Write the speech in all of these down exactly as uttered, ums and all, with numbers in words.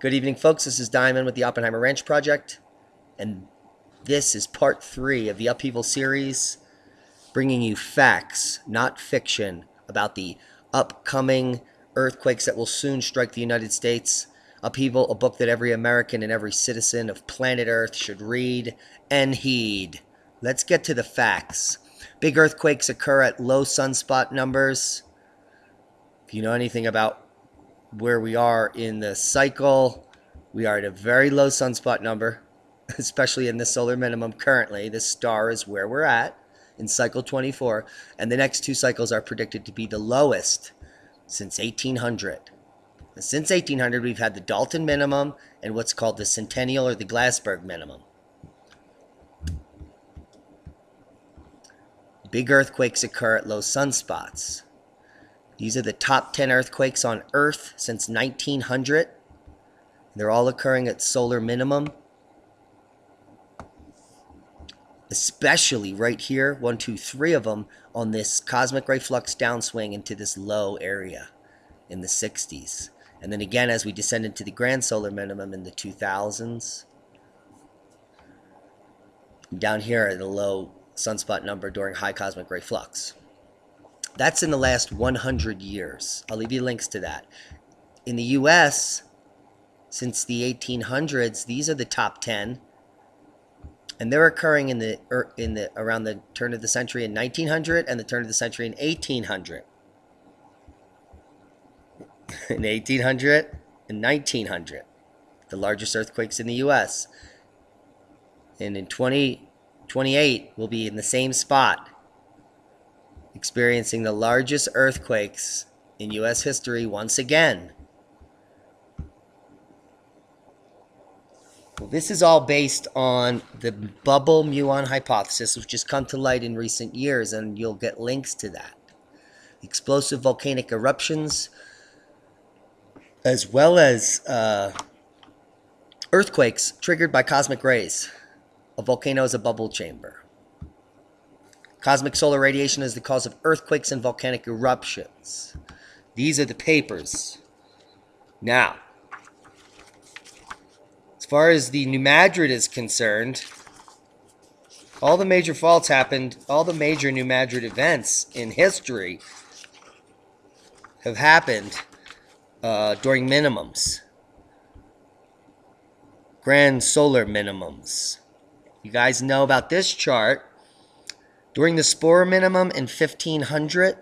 Good evening, folks. This is Diamond with the Oppenheimer Ranch Project, and this is part three of the Upheaval series, bringing you facts, not fiction, about the upcoming earthquakes that will soon strike the United States. Upheaval, a book that every American and every citizen of planet Earth should read and heed. Let's get to the facts. Big earthquakes occur at low sunspot numbers. If you know anything about where we are in the cycle, we are at a very low sunspot number, especially in the solar minimum currently. This star is where we're at in cycle twenty-four, and the next two cycles are predicted to be the lowest since eighteen hundred. And since eighteen hundred, we've had the Dalton minimum and what's called the Centennial or the Glassberg minimum. Big earthquakes occur at low sunspots. These are the top ten earthquakes on Earth since nineteen hundred. They're all occurring at solar minimum. Especially right here, one, two, three of them on this cosmic ray flux downswing into this low area in the sixties. And then again, as we descend into the grand solar minimum in the two thousands. Down here at the low sunspot number during high cosmic ray flux. That's in the last one hundred years. I'll leave you links to that. In the U S, since the eighteen hundreds, these are the top ten, and they're occurring in the in the around the turn of the century in nineteen hundred and the turn of the century in eighteen hundred. In eighteen hundred and nineteen hundred, the largest earthquakes in the U S. And in twenty twenty-eight, we'll be in the same spot, experiencing the largest earthquakes in U S history once again. Well, this is all based on the bubble muon hypothesis, which has come to light in recent years, and you'll get links to that. Explosive volcanic eruptions, as well as uh, earthquakes triggered by cosmic rays. A volcano is a bubble chamber. Cosmic solar radiation is the cause of earthquakes and volcanic eruptions. These are the papers. Now, as far as the New Madrid is concerned, all the major faults happened, all the major New Madrid events in history have happened uh, during minimums. Grand solar minimums. You guys know about this chart. During the Sporer minimum in fifteen hundred,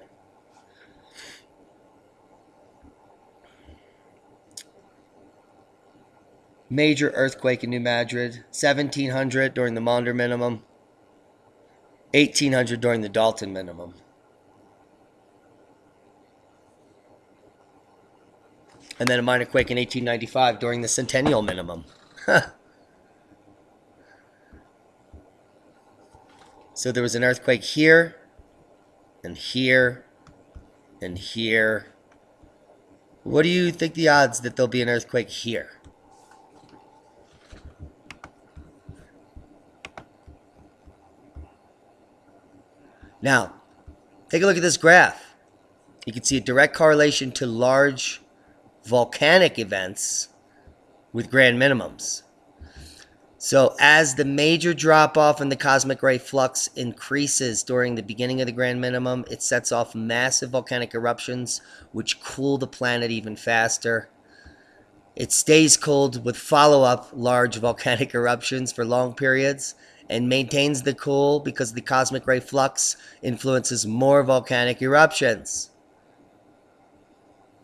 major earthquake in New Madrid, seventeen hundred during the Maunder minimum, eighteen hundred during the Dalton minimum. And then a minor quake in eighteen ninety-five during the Centennial minimum. Huh. So there was an earthquake here, and here, and here. What do you think the odds that there'll be an earthquake here? Now, take a look at this graph. You can see a direct correlation to large volcanic events with grand minimums. So as the major drop-off in the cosmic ray flux increases during the beginning of the grand minimum, it sets off massive volcanic eruptions, which cool the planet even faster. It stays cooled with follow-up large volcanic eruptions for long periods and maintains the cool because the cosmic ray flux influences more volcanic eruptions.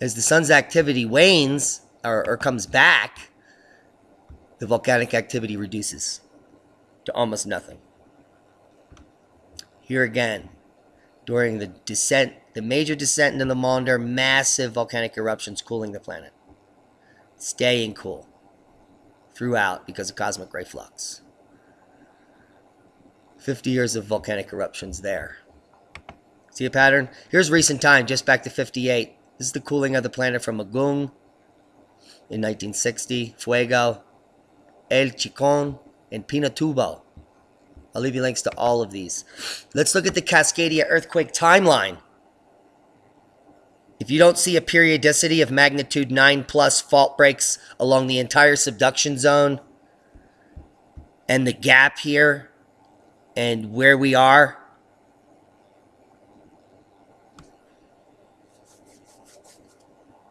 As the sun's activity wanes or, or comes back, the volcanic activity reduces to almost nothing. Here again, during the descent, the major descent into the Maunder, massive volcanic eruptions cooling the planet, staying cool throughout because of cosmic ray flux. fifty years of volcanic eruptions there. See a pattern? Here's recent time, just back to fifty-eight. This is the cooling of the planet from Magung in nineteen sixty, Fuego, El Chicon, and Pinatubo. I'll leave you links to all of these. Let's look at the Cascadia earthquake timeline. If you don't see a periodicity of magnitude nine plus fault breaks along the entire subduction zone and the gap here and where we are,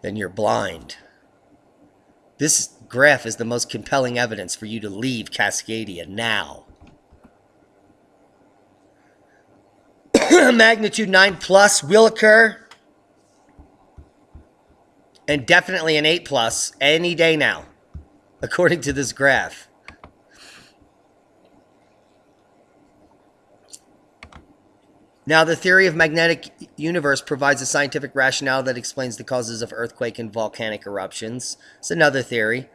then you're blind. This graph is the most compelling evidence for you to leave Cascadia now. Magnitude nine plus will occur, and definitely an eight plus any day now, according to this graph. Now, the theory of magnetic universe provides a scientific rationale that explains the causes of earthquake and volcanic eruptions. It's another theory.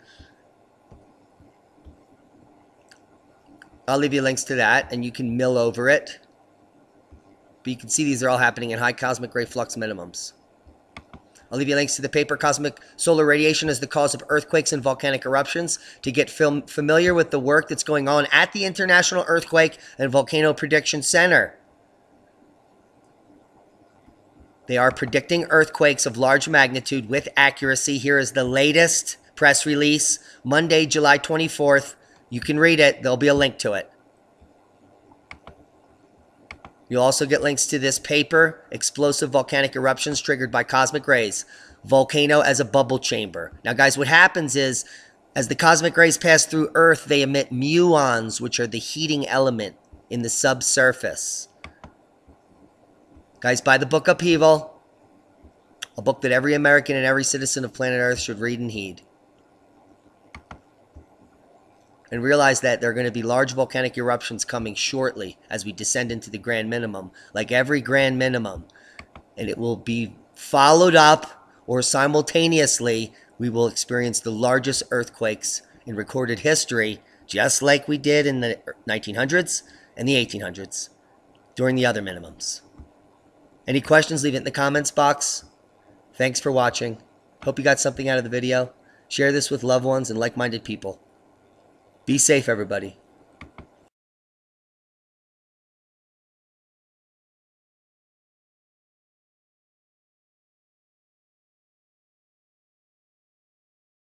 I'll leave you links to that, and you can mill over it. But you can see these are all happening at high cosmic ray flux minimums. I'll leave you links to the paper Cosmic Solar Radiation as the Cause of Earthquakes and Volcanic Eruptions to get film familiar with the work that's going on at the International Earthquake and Volcano Prediction Center. They are predicting earthquakes of large magnitude with accuracy. Here is the latest press release, Monday, July twenty-fourth. You can read it. There'll be a link to it. You'll also get links to this paper, Explosive Volcanic Eruptions Triggered by Cosmic Rays, Volcano as a Bubble Chamber. Now, guys, what happens is, as the cosmic rays pass through Earth, they emit muons, which are the heating element in the subsurface. Guys, buy the book Upheaval, a book that every American and every citizen of planet Earth should read and heed. And realize that there are going to be large volcanic eruptions coming shortly as we descend into the grand minimum, like every grand minimum. And it will be followed up, or simultaneously, we will experience the largest earthquakes in recorded history, just like we did in the nineteen hundreds and the eighteen hundreds during the other minimums. Any questions, leave it in the comments box. Thanks for watching. Hope you got something out of the video. Share this with loved ones and like-minded people. Be safe, everybody.